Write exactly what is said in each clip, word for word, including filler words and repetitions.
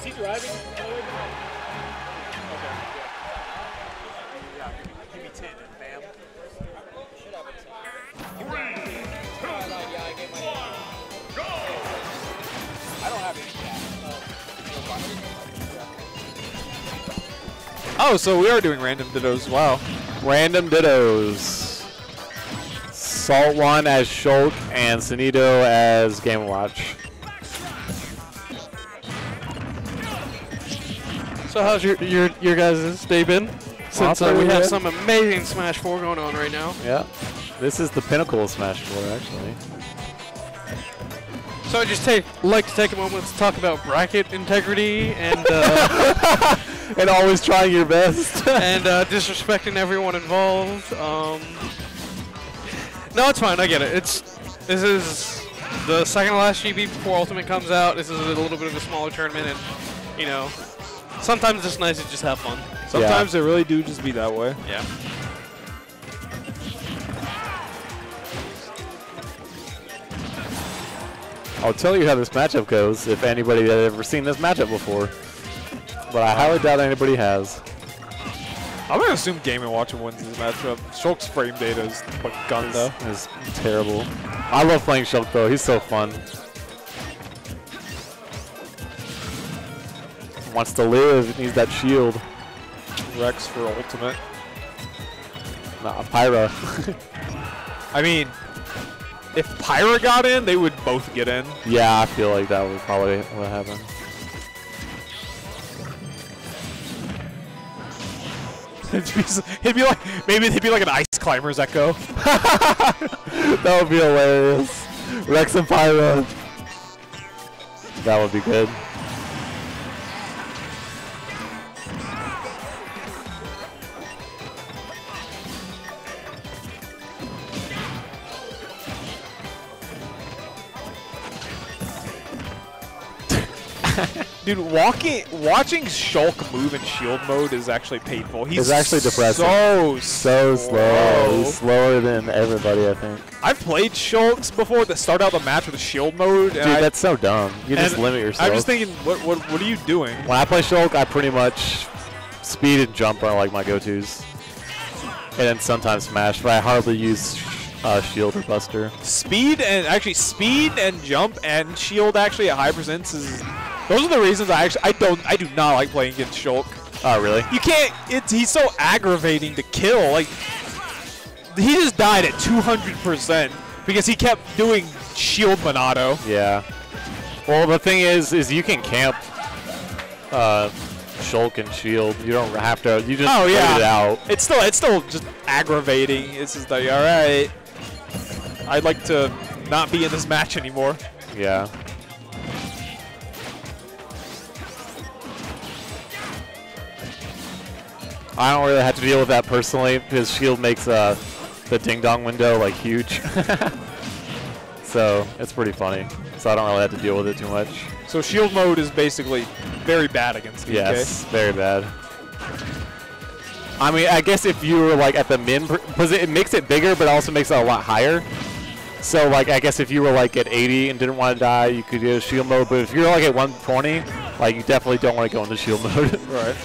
Is he driving? Okay. Yeah, give me ten and bam. three, two, one, go! I don't have any. Oh, so we are doing random dittos. Wow. Random dittos. Salt one as Shulk and Sonido as Game Watch. So how's your your your guys' day been? Since uh, we have some amazing Smash four going on right now. Yeah, this is the pinnacle of Smash four actually. So I just take like to take a moment to talk about bracket integrity and uh, and always trying your best and uh, disrespecting everyone involved. Um, no, it's fine. I get it. It's this is the second to last G B before Ultimate comes out. This is a little bit of a smaller tournament, and you know. Sometimes it's nice to just have fun. Sometimes yeah. They really do just be that way. Yeah. I'll tell you how this matchup goes if anybody had ever seen this matchup before. But I highly doubt anybody has. I'm going to assume Game and Watch wins this matchup. Shulk's frame data is Baganda. It's terrible. I love playing Shulk though. He's so fun. Wants to live, it needs that shield. Rex for ultimate. Nah, Pyra. I mean, if Pyra got in, they would both get in. Yeah, I feel like that would probably what happened. it'd, be, it'd be like, maybe they'd be like an Ice Climbers Echo. That would be hilarious. Rex and Pyra. That would be good. Dude, walking, watching Shulk move in shield mode is actually painful. He's it's actually depressing. So so slow. slow. He's slower than everybody, I think. I've played Shulks before that start out the match with shield mode. Dude, and that's I, so dumb. You just limit yourself. I'm just thinking, what what what are you doing? When I play Shulk, I pretty much speed and jump are like my go-tos, and then sometimes smash, but I hardly use. Uh, shield or buster. Speed and actually speed and jump and shield actually at high percents is those are the reasons I actually I don't I do not like playing against Shulk. Oh really? You can't. It's he's so aggravating to kill. Like he just died at two hundred percent because he kept doing shield manado. Yeah. Well, the thing is, is you can camp uh, Shulk and shield. You don't have to. You just oh, yeah. it out. It's still it's still just aggravating. It's just like all right. I'd like to not be in this match anymore. Yeah. I don't really have to deal with that personally because shield makes uh, the ding-dong window like huge. So it's pretty funny. So I don't really have to deal with it too much. So shield mode is basically very bad against D K. Yes, very bad. I mean, I guess if you were like at the min, because it makes it bigger, but also makes it a lot higher. So like I guess if you were like at eighty and didn't want to die, you could do shield mode. But if you're like at one twenty, like you definitely don't want to go into shield mode. Right.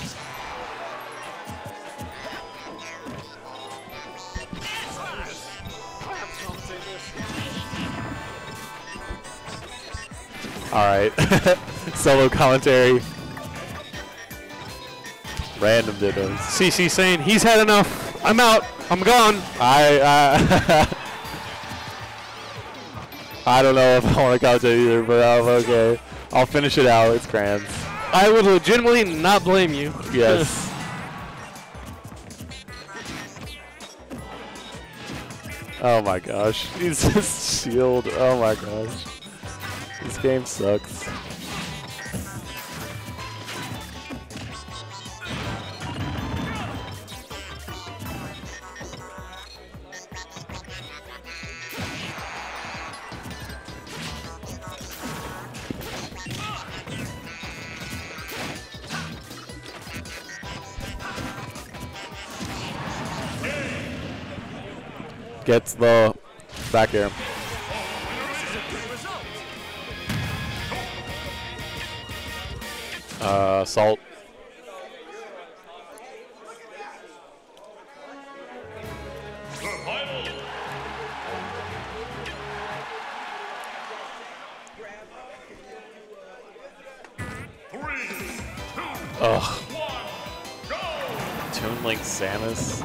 All right. Solo commentary. Random dittos. C C saying he's had enough. I'm out. I'm gone. I. Uh, I don't know if I want to commentate either, but I'm okay. I'll finish it out. It's Crans. I would legitimately not blame you. Yes. Oh my gosh. He's just shield. Oh my gosh. This game sucks. Gets the back air. Uh, salt. Ugh. Toon Link Samus.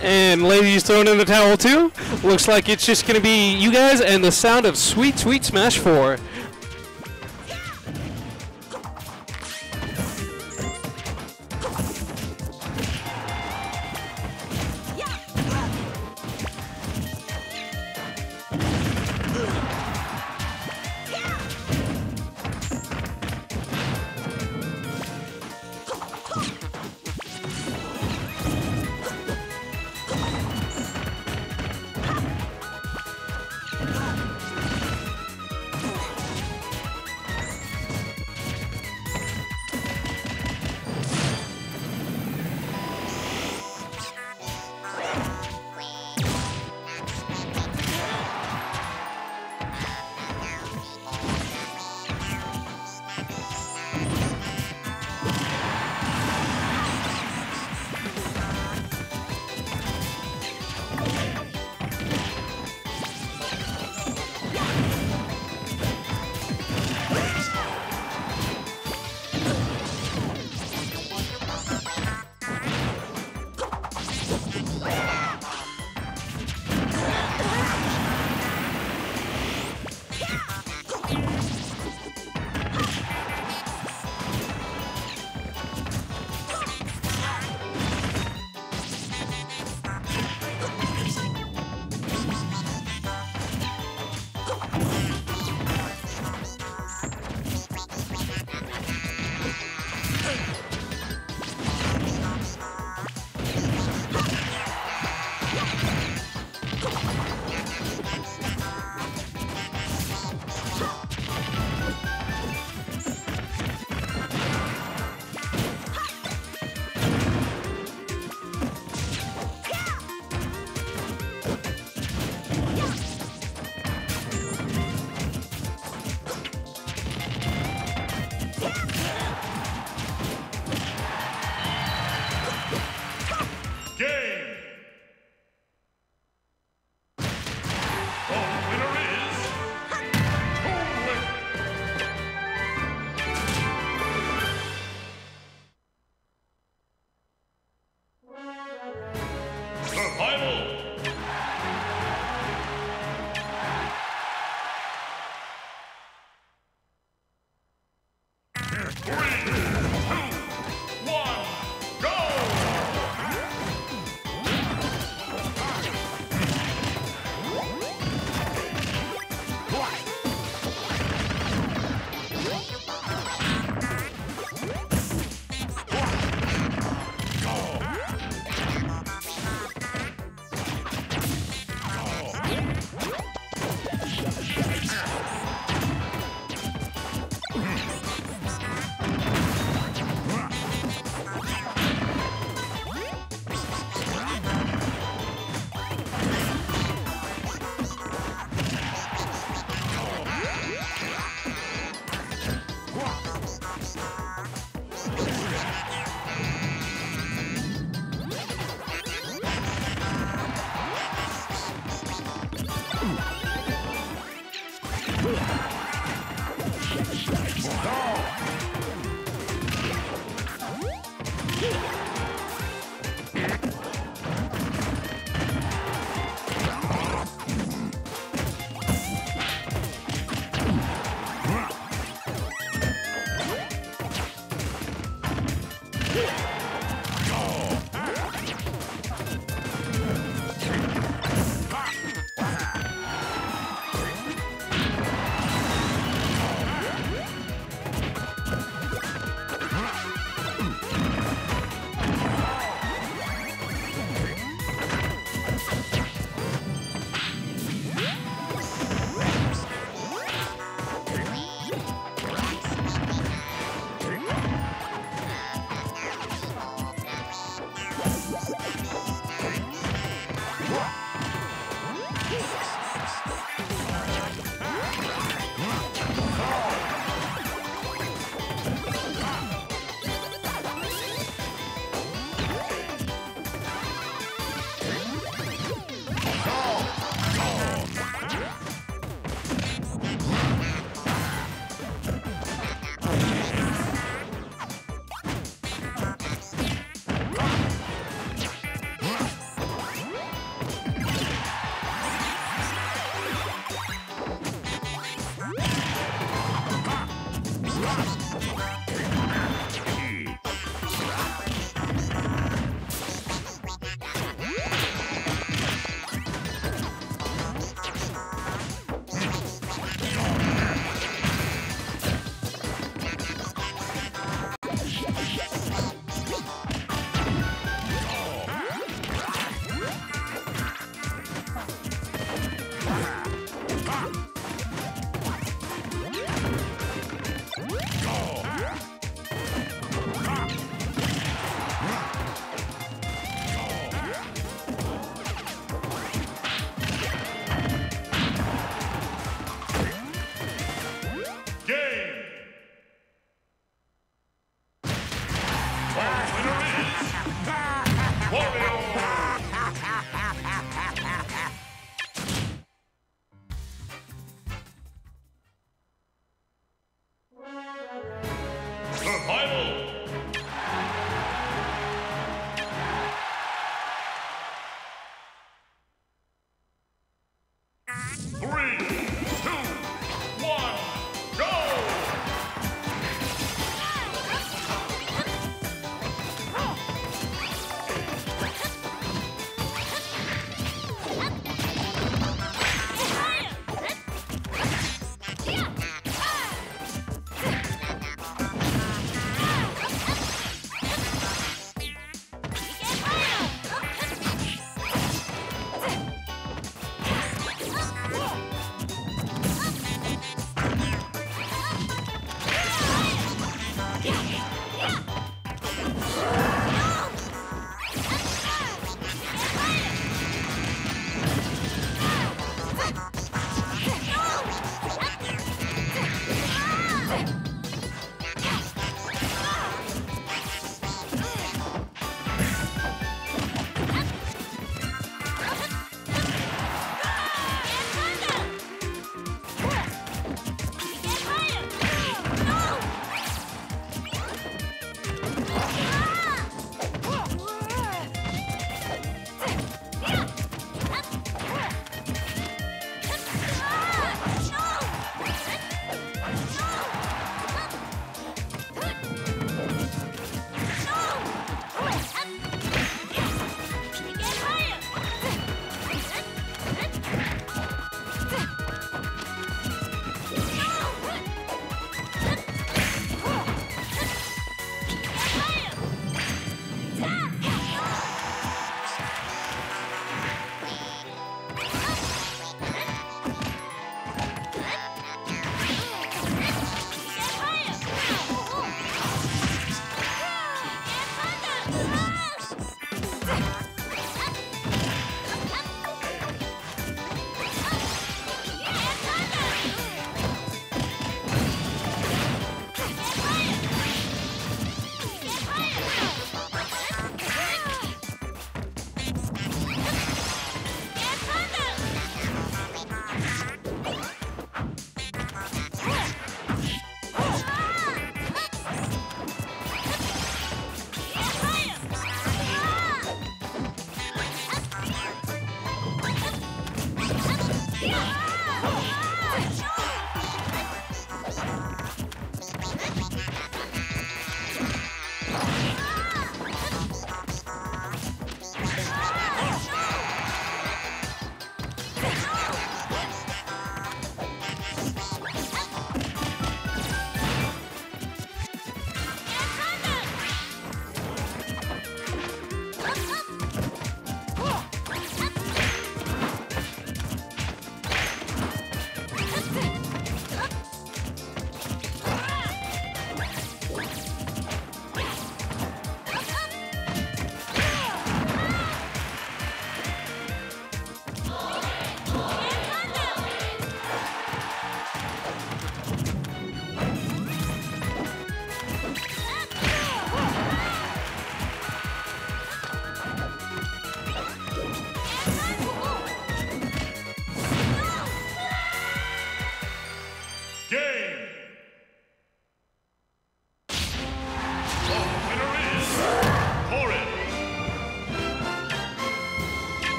And ladies throwing in the towel too. Looks like it's just gonna be you guys and the sound of sweet, sweet Smash four.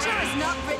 Future is not written.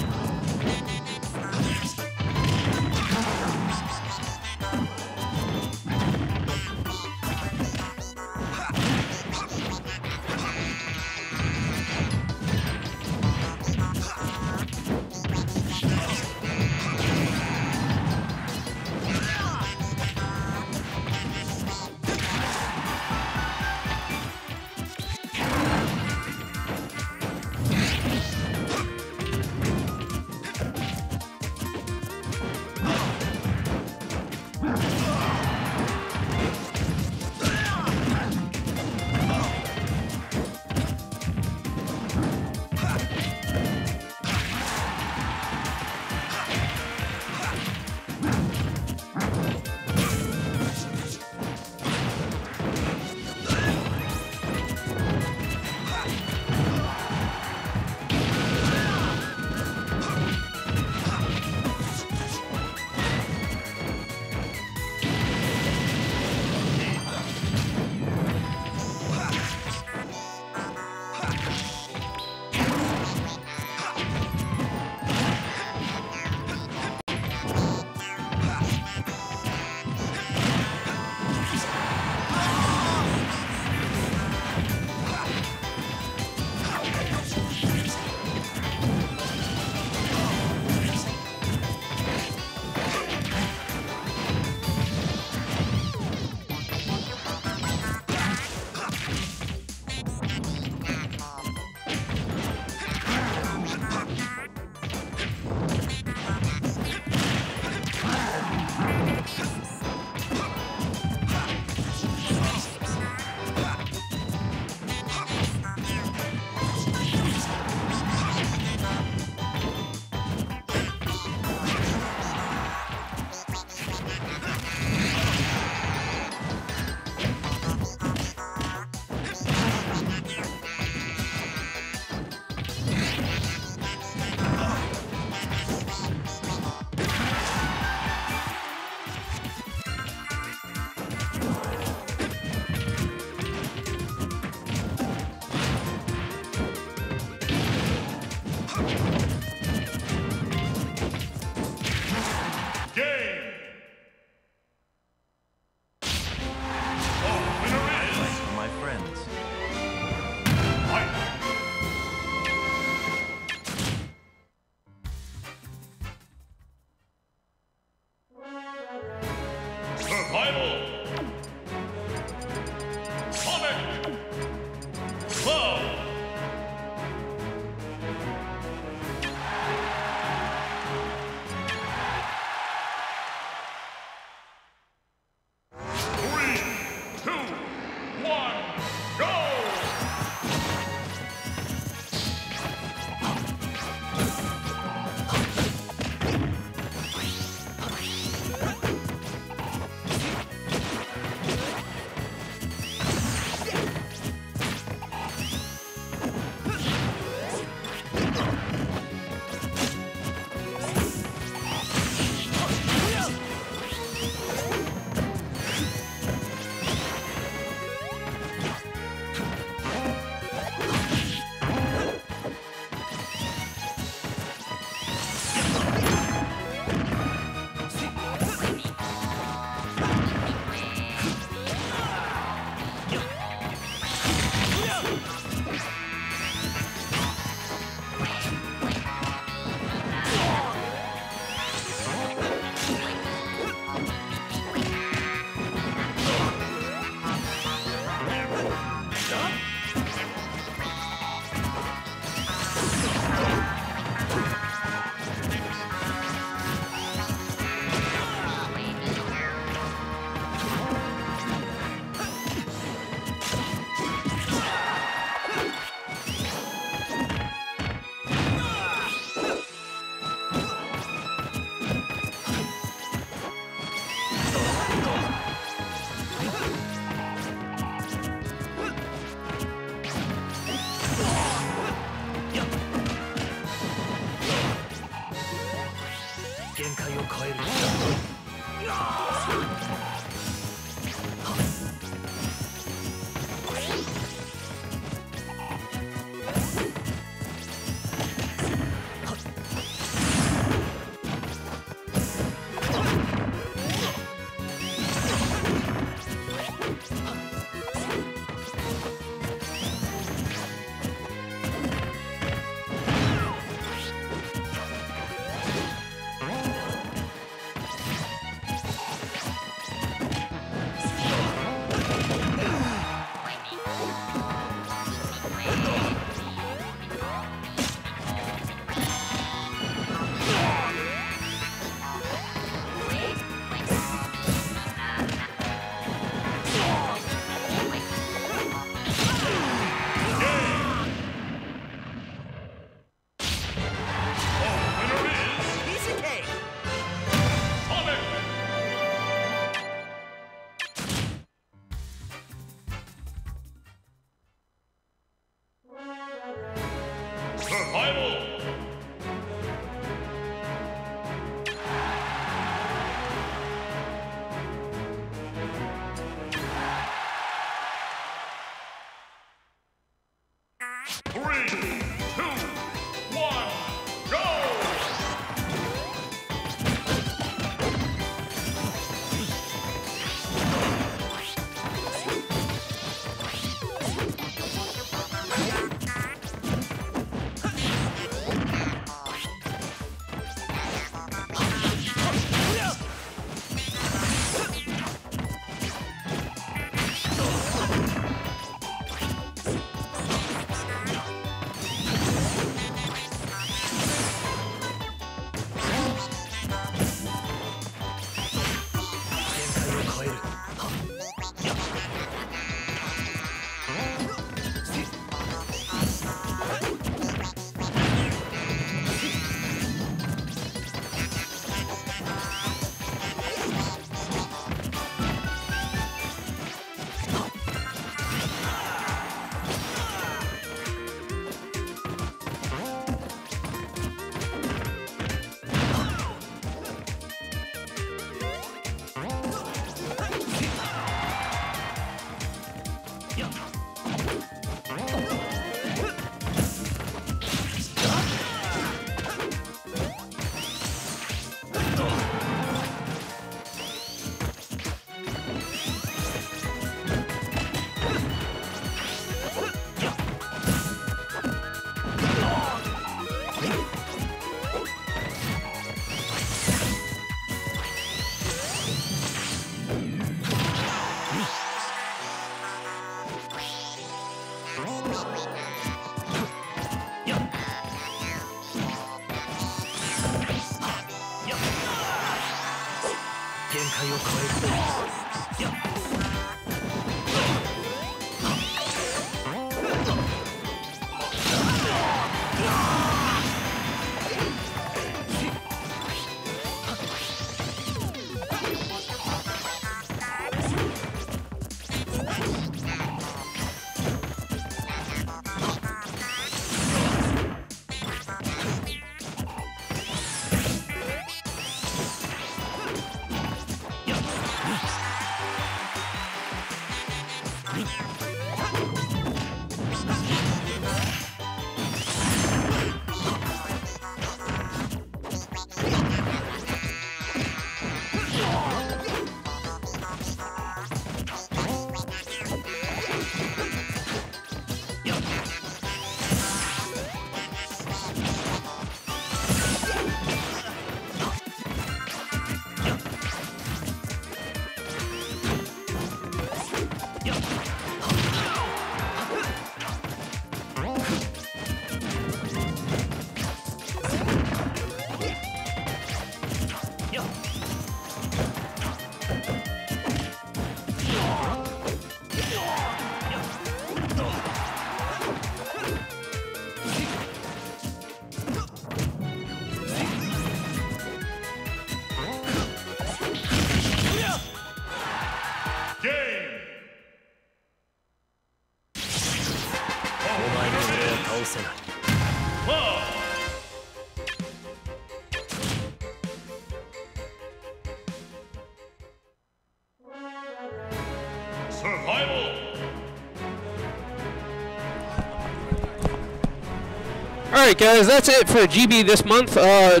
Alright guys, that's it for G B this month. Uh,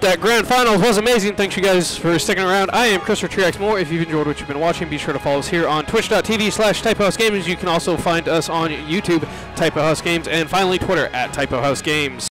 that grand finals was amazing. Thanks you guys for sticking around. I am Christopher Triaxmore. If you've enjoyed what you've been watching, be sure to follow us here on twitch.tv slash Typo House Games. You can also find us on YouTube, Typo House Games, and finally Twitter at Typo House Games.